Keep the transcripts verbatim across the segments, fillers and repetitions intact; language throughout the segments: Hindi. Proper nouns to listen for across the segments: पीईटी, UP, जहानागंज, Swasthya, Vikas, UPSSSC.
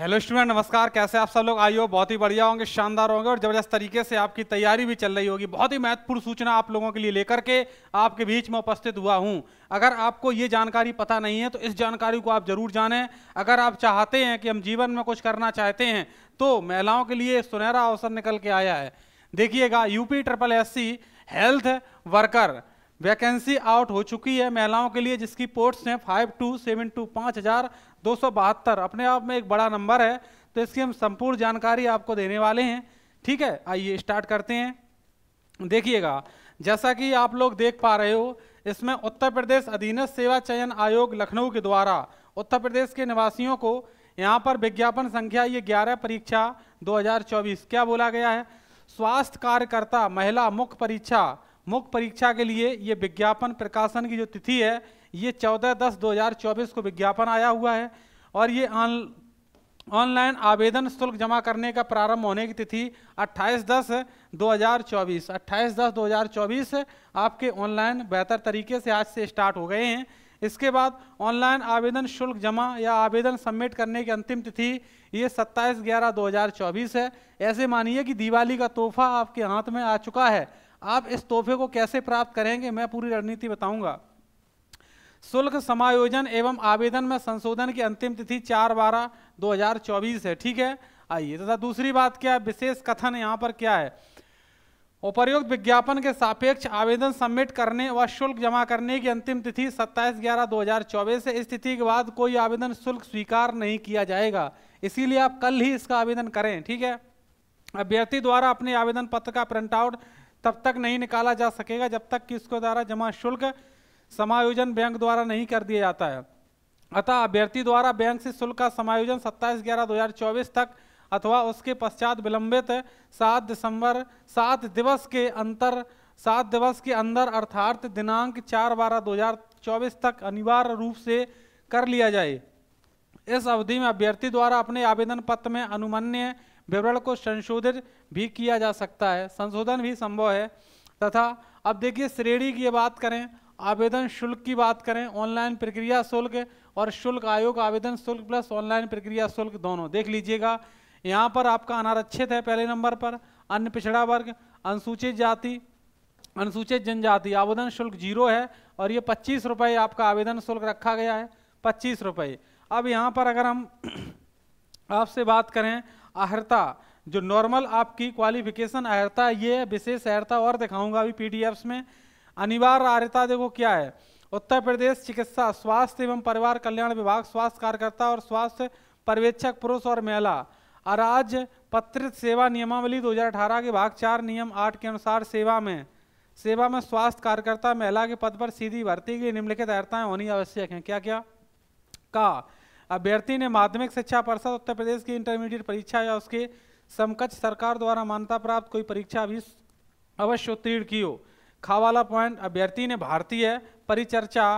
हेलो स्टूडेंट, नमस्कार। कैसे आप सब लोग? आई हो बहुत ही बढ़िया होंगे, शानदार होंगे और ज़बरदस्त तरीके से आपकी तैयारी भी चल रही होगी। बहुत ही महत्वपूर्ण सूचना आप लोगों के लिए लेकर के आपके बीच में उपस्थित हुआ हूं। अगर आपको ये जानकारी पता नहीं है तो इस जानकारी को आप जरूर जानें। अगर आप चाहते हैं कि हम जीवन में कुछ करना चाहते हैं तो महिलाओं के लिए सुनहरा अवसर निकल के आया है। देखिएगा, UP triple S C health worker vacancy out हो चुकी है महिलाओं के लिए, जिसकी पोस्ट्स हैं फाइव टू सेवन टू, पाँच हज़ार दो सौ बहत्तर। अपने आप में एक बड़ा नंबर है, तो इसकी हम संपूर्ण जानकारी आपको देने वाले हैं। ठीक है, आइए स्टार्ट करते हैं। देखिएगा, जैसा कि आप लोग देख पा रहे हो, इसमें उत्तर प्रदेश अधीनस्थ सेवा चयन आयोग लखनऊ के द्वारा उत्तर प्रदेश के निवासियों को यहाँ पर विज्ञापन संख्या ये ग्यारह परीक्षा दो हज़ार चौबीस क्या बोला गया है, स्वास्थ्य कार्यकर्ता महिला मुख्य परीक्षा मुख्य परीक्षा के लिए ये विज्ञापन प्रकाशन की जो तिथि है ये चौदह दस दो हज़ार चौबीस को विज्ञापन आया हुआ है। और ये ऑनलाइन आवेदन शुल्क जमा करने का प्रारंभ होने की तिथि अट्ठाईस दस दो हज़ार चौबीस अट्ठाईस दस दो हज़ार चौबीस आपके ऑनलाइन बेहतर तरीके से आज से स्टार्ट हो गए हैं। इसके बाद ऑनलाइन आवेदन शुल्क जमा या आवेदन सबमिट करने की अंतिम तिथि ये सत्ताईस ग्यारह दो हज़ार चौबीस है। ऐसे मानिए कि दिवाली का तोहफा आपके हाथ में आ चुका है। आप इस तोहफे को कैसे प्राप्त करेंगे, मैं पूरी रणनीति बताऊंगा। शुल्क समायोजन एवं आवेदन में संशोधन की अंतिम तिथि चार बारह दो हज़ार चौबीस है। ठीक है, आइए तथा दूसरी बात क्या है, विशेष कथन यहाँ पर क्या है, उपर्युक्त विज्ञापन के सापेक्ष आवेदन सबमिट करने व शुल्क जमा करने की अंतिम तिथि सत्ताईस ग्यारह दो हज़ार चौबीस है। इस तिथि के बाद कोई आवेदन शुल्क स्वीकार नहीं किया जाएगा, इसीलिए आप कल ही इसका आवेदन करें। ठीक है, अभ्यर्थी द्वारा अपने आवेदन पत्र का प्रिंटआउट तब तक नहीं निकाला जा सकेगा जब तक कि उसके द्वारा जमा शुल्क समायोजन बैंक द्वारा नहीं कर दिया जाता है। अतः अभ्यर्थी द्वारा बैंक से शुल्क का समायोजन सत्ताईस ग्यारह दो हज़ार चौबीस तक अथवा उसके पश्चात विलंबित सात दिसंबर सात दिवस के अंतर सात दिवस के अंदर अर्थात दिनांक चार बारह दो हज़ार चौबीस तक अनिवार्य रूप से कर लिया जाए। इस अवधि में अभ्यर्थी द्वारा अपने आवेदन पत्र में अनुमन्य विवरण को संशोधित भी किया जा सकता है, संशोधन भी संभव है। तथा अब देखिए, श्रेणी की बात करें, आवेदन शुल्क की बात करें, ऑनलाइन प्रक्रिया शुल्क और शुल्क आयोग आवेदन शुल्क प्लस ऑनलाइन प्रक्रिया शुल्क दोनों देख लीजिएगा। यहाँ पर आपका अनारक्षित है पहले नंबर पर, अन्य पिछड़ा वर्ग, अनुसूचित जाति, अनुसूचित जनजाति आवेदन शुल्क जीरो है और ये पच्चीस रुपये आपका आवेदन शुल्क रखा गया है, पच्चीस रुपये। अब यहाँ पर अगर हम आपसे बात करें, अहर्ता जो नॉर्मल आपकी क्वालिफिकेशन अहर्ता ये विशेष अहर्ता और दिखाऊंगा अभी पीडीएफ्स में। अनिवार्य अहर्ता देखो क्या है, उत्तर प्रदेश चिकित्सा स्वास्थ्य एवं परिवार कल्याण विभाग स्वास्थ्य कार्यकर्ता और स्वास्थ्य पर्यवेक्षक पुरुष और महिला, अराज्य पत्रित सेवा नियमावली दो हज़ार अठारह के भाग चार नियम आठ के अनुसार सेवा में सेवा में स्वास्थ्य कार्यकर्ता महिला के पद पर सीधी भर्ती के लिए निम्नलिखित अहर्ताएं होनी आवश्यक हैं। क्या क्या का अभ्यर्थी ने माध्यमिक शिक्षा परिषद उत्तर प्रदेश की इंटरमीडिएट परीक्षा या उसके समकक्ष सरकार द्वारा मान्यता प्राप्त कोई परीक्षा भी अवश्य उत्तीर्ण की हो। खा वाला पॉइंट, अभ्यर्थी ने भारतीय परिचर्चा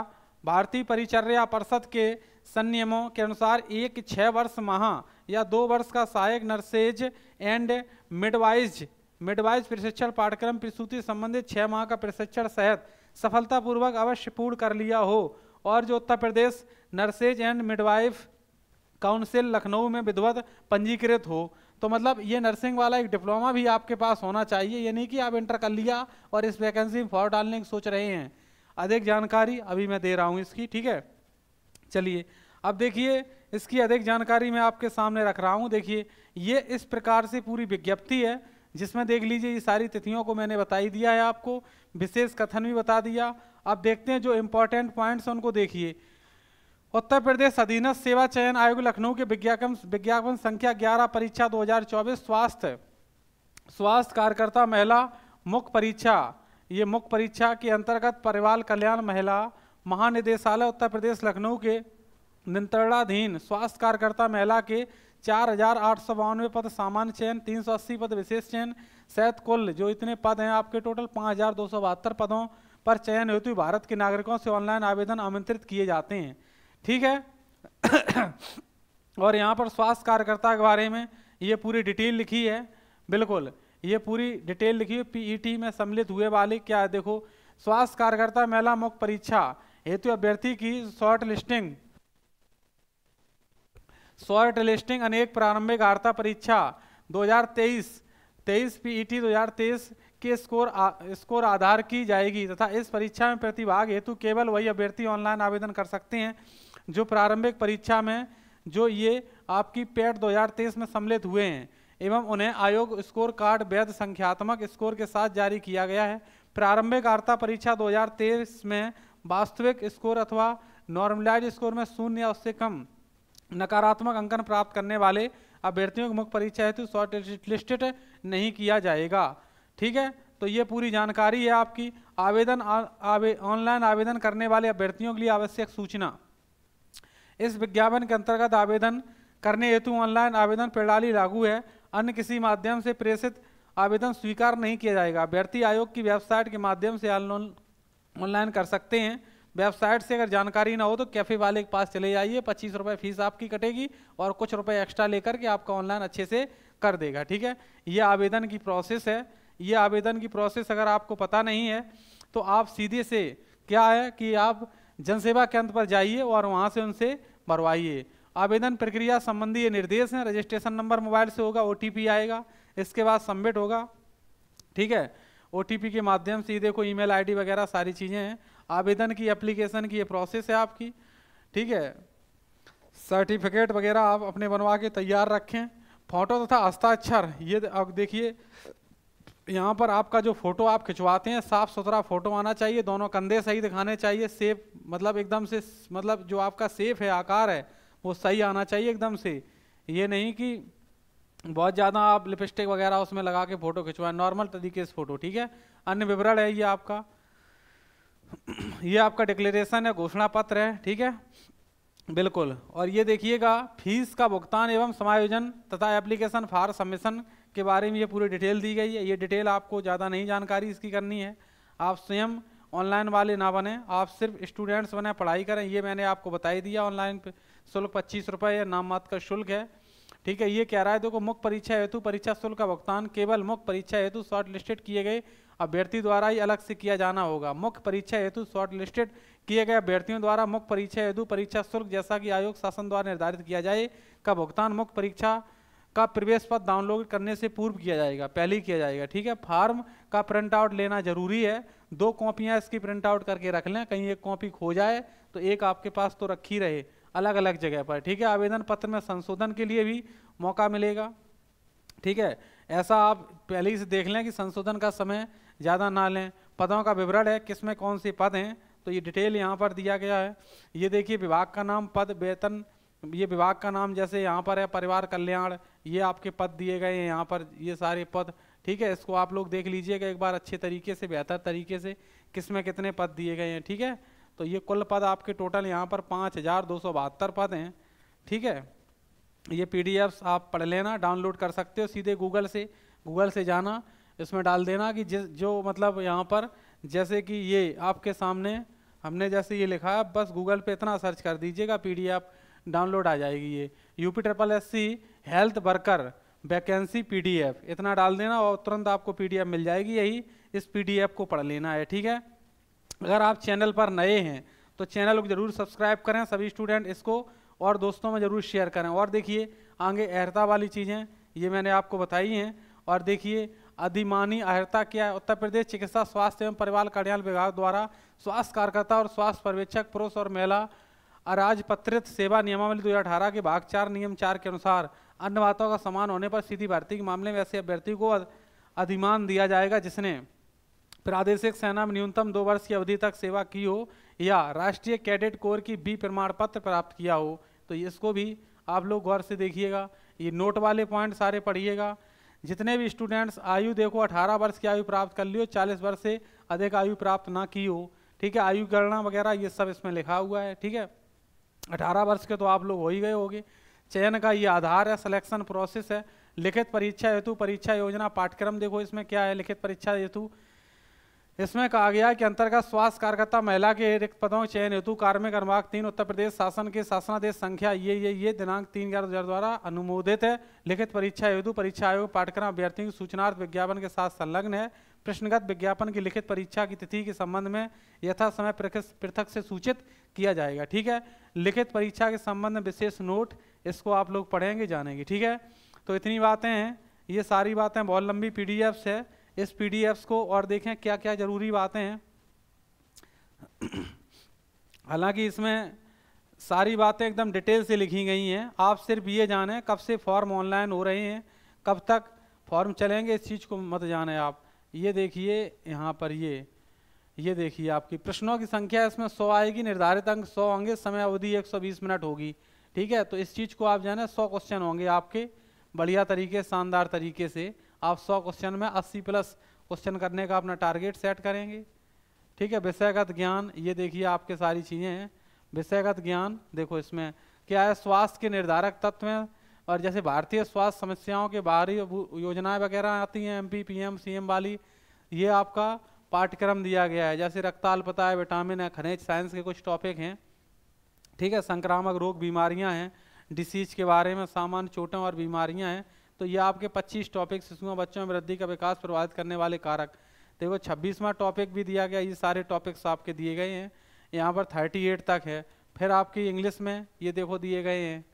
भारतीय परिचर्या परिषद के संनियमों के अनुसार एक छः वर्ष माह या दो वर्ष का सहायक नर्सेज एंड मिडवाइज मिडवाइज प्रशिक्षण पाठ्यक्रम प्रसूति संबंधित छः माह का प्रशिक्षण सहित सफलतापूर्वक अवश्य पूर्ण कर लिया हो। और जो Uttar Pradesh nurses and midwife council Lucknow में विधिवत पंजीकृत हो, तो मतलब ये नर्सिंग वाला एक डिप्लोमा भी आपके पास होना चाहिए। ये नहीं कि आप इंटर कर लिया और इस वैकेंसी में फॉर्म डालने की सोच रहे हैं। अधिक जानकारी अभी मैं दे रहा हूँ इसकी। ठीक है, चलिए अब देखिए, इसकी अधिक जानकारी मैं आपके सामने रख रहा हूँ। देखिए, ये इस प्रकार से पूरी विज्ञप्ति है जिसमें देख लीजिए ये सारी तिथियों को मैंने बताई दिया है, आपको विशेष कथन भी बता दिया। अब देखते हैं जो इम्पोर्टेंट पॉइंट्स हैं उनको देखिए। उत्तर प्रदेश अधीनस्थ सेवा चयन आयोग लखनऊ के विज्ञापन विज्ञापन संख्या ग्यारह परीक्षा दो हज़ार चौबीस स्वास्थ्य स्वास्थ्य कार्यकर्ता महिला मुख्य परीक्षा, ये मुख्य परीक्षा के अंतर्गत परिवार कल्याण महिला महानिदेशालय उत्तर प्रदेश लखनऊ के नियंत्रणाधीन स्वास्थ्य कार्यकर्ता महिला के चार हजार आठ सौ बानवे पद सामान्य चयन, तीन सौ अस्सी पद विशेष चयन सहित कुल जो इतने पद हैं आपके टोटल पाँच हज़ार दो सौ बहत्तर पदों पर चयन हेतु भारत के नागरिकों से ऑनलाइन आवेदन आमंत्रित किए जाते हैं। ठीक है और यहाँ पर स्वास्थ्य कार्यकर्ता के बारे में ये पूरी डिटेल लिखी है, बिल्कुल ये पूरी डिटेल लिखी है। पीईटी में सम्मिलित हुए वाले क्या है, देखो, स्वास्थ्य कार्यकर्ता महिला मुख्य परीक्षा हेतु अभ्यर्थी की शॉर्ट लिस्टिंग शॉर्ट लिस्टिंग अनेक प्रारंभिक आर्ता परीक्षा दो हज़ार तेईस पीईटी दो हज़ार तेईस के स्कोर आ, स्कोर आधार की जाएगी तथा इस परीक्षा में प्रतिभाग हेतु केवल वही अभ्यर्थी ऑनलाइन आवेदन कर सकते हैं जो प्रारंभिक परीक्षा में जो ये आपकी पेट दो हज़ार तेईस में सम्मिलित हुए हैं एवं उन्हें आयोग स्कोर कार्ड वैध संख्यात्मक स्कोर के साथ जारी किया गया है। प्रारंभिक आर्ता परीक्षा दो हज़ार तेईस में वास्तविक स्कोर अथवा नॉर्मलाइज स्कोर में शून्य या उससे कम नकारात्मक अंकन प्राप्त करने वाले अभ्यर्थियों की मुख्य परीक्षा हेतु शॉर्ट लिस्टेड नहीं किया जाएगा। ठीक है, तो ये पूरी जानकारी है आपकी। आवेदन ऑनलाइन आवेदन करने वाले अभ्यर्थियों के लिए आवश्यक सूचना। इस विज्ञापन के अंतर्गत आवेदन करने हेतु ऑनलाइन आवेदन प्रणाली लागू है। अन्य किसी माध्यम से प्रेषित आवेदन स्वीकार नहीं किया जाएगा। अभ्यर्थी आयोग की वेबसाइट के माध्यम से ऑनलाइन कर सकते हैं। वेबसाइट से अगर जानकारी ना हो तो कैफे वाले के पास चले जाइए, पच्चीस रुपये फीस आपकी कटेगी और कुछ रुपए एक्स्ट्रा लेकर के आपका ऑनलाइन अच्छे से कर देगा। ठीक है, ये आवेदन की प्रोसेस है। ये आवेदन की प्रोसेस अगर आपको पता नहीं है तो आप सीधे से क्या है कि आप जनसेवा केंद्र पर जाइए और वहाँ से उनसे भरवाइए। आवेदन प्रक्रिया संबंधी ये निर्देश हैं। रजिस्ट्रेशन नंबर मोबाइल से होगा, ओ टी पी आएगा, इसके बाद सबमिट होगा। ठीक है, ओ टी पी के माध्यम से देखो ईमेल आईडी वगैरह सारी चीज़ें हैं। आवेदन की एप्लीकेशन की ये प्रोसेस है आपकी। ठीक है, सर्टिफिकेट वगैरह आप अपने बनवा के तैयार रखें। फोटो तथा हस्ताक्षर, ये अब देखिए यहाँ पर आपका जो फोटो आप खिंचवाते हैं साफ सुथरा फोटो आना चाहिए, दोनों कंधे सही दिखाने चाहिए, सेफ मतलब एकदम से मतलब जो आपका सेफ है आकार है वो सही आना चाहिए एकदम से। ये नहीं कि बहुत ज़्यादा आप लिपस्टिक वगैरह उसमें लगा के फ़ोटो खिंचवाएं, नॉर्मल तरीके से फ़ोटो। ठीक है, अन्य विवरण है ये आपका, ये आपका डिक्लेरेशन है, घोषणा पत्र है। ठीक है, बिल्कुल। और ये देखिएगा फीस का भुगतान एवं समायोजन तथा एप्लीकेशन फॉर सबमिशन के बारे में ये पूरी डिटेल दी गई है। ये डिटेल आपको ज़्यादा नहीं जानकारी इसकी करनी है। आप स्वयं ऑनलाइन वाले ना बने, आप सिर्फ स्टूडेंट्स बने, पढ़ाई करें। ये मैंने आपको बताई दिया। ऑनलाइन शुल्क पच्चीस रुपये या नाम मात्र का शुल्क है। ठीक है, ये कह रहा है देखो मुख्य परीक्षा हेतु परीक्षा शुल्क का भुगतान केवल मुख्य परीक्षा हेतु शॉर्ट लिस्टेड किए गए अभ्यर्थी द्वारा ही अलग से किया जाना होगा। मुख्य परीक्षा हेतु शॉर्ट लिस्टेड किए गए अभ्यर्थियों द्वारा मुख्य परीक्षा हेतु परीक्षा शुल्क जैसा कि आयोग शासन द्वारा निर्धारित किया जाए का भुगतान मुख्य परीक्षा का प्रवेश पत्र डाउनलोड करने से पूर्व किया जाएगा, पहले ही किया जाएगा। ठीक है, फार्म का प्रिंट आउट लेना जरूरी है। दो कॉपियाँ इसकी प्रिंट आउट करके रख लें, कहीं एक कॉपी खो जाए तो एक आपके पास तो रखी रहे अलग अलग जगह पर। ठीक है, आवेदन पत्र में संशोधन के लिए भी मौका मिलेगा। ठीक है, ऐसा आप पहले ही से देख लें कि संशोधन का समय ज़्यादा ना लें। पदों का विवरण है, किस में कौन से पद हैं, तो ये डिटेल यहाँ पर दिया गया है। ये देखिए विभाग का नाम, पद, वेतन, ये विभाग का नाम जैसे यहाँ पर है परिवार कल्याण, ये आपके पद दिए गए हैं यहाँ पर, ये सारे पद। ठीक है, इसको आप लोग देख लीजिएगा एक बार अच्छे तरीके से, बेहतर तरीके से, किस में कितने पद दिए गए हैं। ठीक है, तो ये कुल पद आपके टोटल यहाँ पर पाँच हज़ार दो सौ बहत्तर पद हैं। ठीक है, ये पीडीएफ्स आप पढ़ लेना, डाउनलोड कर सकते हो सीधे गूगल से। गूगल से जाना, इसमें डाल देना कि जिस जो मतलब यहाँ पर जैसे कि ये आपके सामने हमने जैसे ये लिखा है, बस गूगल पे इतना सर्च कर दीजिएगा, पीडीएफ डाउनलोड आ जाएगी। ये UP triple S C health worker vacancy PDF इतना डाल देना और तुरंत आपको पीडीएफ मिल जाएगी। यही इस पीडीएफ को पढ़ लेना है। ठीक है, अगर आप चैनल पर नए हैं तो चैनल को जरूर सब्सक्राइब करें सभी स्टूडेंट, इसको और दोस्तों में ज़रूर शेयर करें। और देखिए आगे अहर्ता वाली चीज़ें ये मैंने आपको बताई हैं। और देखिए अधिमानी अहर्ता क्या है, उत्तर प्रदेश चिकित्सा स्वास्थ्य एवं परिवार कल्याण विभाग द्वारा स्वास्थ्य कार्यकर्ता और स्वास्थ्य पर्यवेक्षक पुरुष और महिला अराजपत्रित सेवा नियमावली दो हज़ार अठारह के भाग चार नियम चार के अनुसार अन्नदाताओं का समान होने पर सीधी भर्ती के मामले में ऐसे अभ्यर्थी को अधिमान दिया जाएगा जिसने प्रादेशिक सेना में न्यूनतम दो वर्ष की अवधि तक सेवा की हो या राष्ट्रीय कैडेट कोर की बी प्रमाण पत्र प्राप्त किया हो। तो इसको भी आप लोग गौर से देखिएगा। ये नोट वाले पॉइंट सारे पढ़िएगा। जितने भी स्टूडेंट्स आयु देखो अठारह वर्ष की आयु प्राप्त कर लियो, चालीस वर्ष से अधिक आयु प्राप्त ना की हो। ठीक है, आयु गणना वगैरह ये सब इसमें लिखा हुआ है। ठीक है, अठारह वर्ष के तो आप लोग हो ही गए होंगे। चयन का ये आधार है, सिलेक्शन प्रोसेस है। लिखित परीक्षा हेतु परीक्षा योजना पाठ्यक्रम देखो इसमें क्या है। लिखित परीक्षा हेतु इसमें कहा गया कि अंतर्गत स्वास्थ्य कार्यकर्ता महिला के रिक्त पदों चयन हेतु कार्मिक अनुभाग तीन उत्तर प्रदेश शासन के शासनादेश संख्या ये ये ये दिनांक तीन ग्यारह दो हज़ार द्वारा अनुमोदित है। लिखित परीक्षा हेतु परीक्षा आयोग पाठ्यक्रम अभ्यर्थियों की सूचनार्थ विज्ञापन के साथ संलग्न है। प्रश्नगत विज्ञापन की लिखित परीक्षा की तिथि के संबंध में यथासमय पृथक से सूचित किया जाएगा। ठीक है, लिखित परीक्षा के संबंध में विशेष नोट, इसको आप लोग पढ़ेंगे जानेंगे। ठीक है, तो इतनी बातें हैं, ये सारी बातें बहुत लंबी पीडीएफ्स है, इस पीडीएफ्स को और देखें क्या क्या जरूरी बातें हैं। हालांकि इसमें सारी बातें एकदम डिटेल से लिखी गई हैं, आप सिर्फ ये जानें कब से फॉर्म ऑनलाइन हो रहे हैं, कब तक फॉर्म चलेंगे, इस चीज़ को मत जानें आप। ये देखिए यहाँ पर, ये ये देखिए आपकी प्रश्नों की संख्या इसमें सौ आएगी, निर्धारित अंक सौ होंगे, समय अवधि एक सौ बीस मिनट होगी। ठीक है, तो इस चीज़ को आप जानें, सौ क्वेश्चन होंगे आपके, बढ़िया तरीके शानदार तरीके से आप सौ क्वेश्चन में अस्सी प्लस क्वेश्चन करने का अपना टारगेट सेट करेंगे। ठीक है, विषयगत ज्ञान, ये देखिए आपके सारी चीज़ें हैं। विषयगत ज्ञान देखो इसमें क्या है, स्वास्थ्य के निर्धारक तत्व हैं, और जैसे भारतीय स्वास्थ्य समस्याओं के बाहरी योजनाएं वगैरह आती हैं, एमपी पीएम सीएम वाली, ये आपका पाठ्यक्रम दिया गया है। जैसे रक्ताल्पता पता है, विटामिन है, खनिज, साइंस के कुछ टॉपिक हैं। ठीक है, संक्रामक रोग बीमारियां हैं, डिसीज के बारे में, सामान्य चोटें और बीमारियां हैं। तो ये आपके पच्चीस टॉपिक, शिशुओं बच्चों में वृद्धि का विकास प्रभावित करने वाले कारक, देखो छब्बीसवां टॉपिक भी दिया गया। ये सारे टॉपिक्स आपके दिए गए हैं, यहाँ पर अड़तीस तक है। फिर आपकी इंग्लिश में ये देखो दिए गए हैं,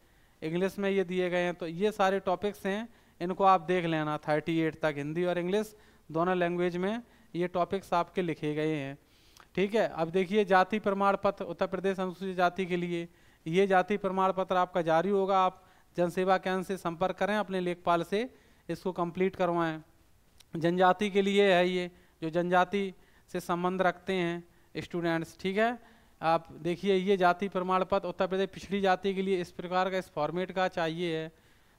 इंग्लिश में ये दिए गए हैं। तो ये सारे टॉपिक्स हैं, इनको आप देख लेना अड़तीस तक, हिंदी और इंग्लिश दोनों लैंग्वेज में ये टॉपिक्स आपके लिखे गए हैं। ठीक है, अब देखिए जाति प्रमाण पत्र उत्तर प्रदेश अनुसूचित जाति के लिए, ये जाति प्रमाण पत्र आपका जारी होगा। आप जनसेवा केंद्र से संपर्क करें, अपने लेखपाल से इसको कंप्लीट करवाएं। जनजाति के लिए है ये, जो जनजाति से संबंध रखते हैं स्टूडेंट्स। ठीक है, आप देखिए ये जाति प्रमाण पत्र उत्तर प्रदेश पिछड़ी जाति के लिए इस प्रकार का, इस फॉर्मेट का चाहिए है।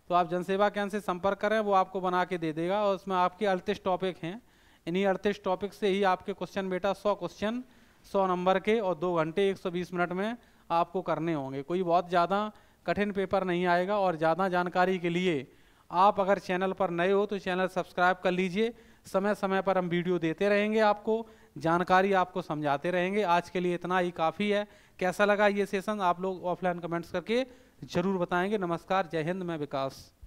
तो आप जनसेवा केंद्र से संपर्क करें, वो आपको बना के दे देगा। और उसमें आपके अड़तीस टॉपिक हैं, इन्हीं अड़तीस टॉपिक से ही आपके क्वेश्चन बेटा सौ क्वेश्चन सौ नंबर के, और दो घंटे एक सौ बीस मिनट में आपको करने होंगे। कोई बहुत ज़्यादा कठिन पेपर नहीं आएगा। और ज़्यादा जानकारी के लिए आप अगर चैनल पर नए हो तो चैनल सब्सक्राइब कर लीजिए। समय समय पर हम वीडियो देते रहेंगे, आपको जानकारी आपको समझाते रहेंगे। आज के लिए इतना ही काफ़ी है। कैसा लगा ये सेशन, आप लोग ऑफलाइन कमेंट्स करके ज़रूर बताएंगे। नमस्कार, जय हिंद, मैं विकास।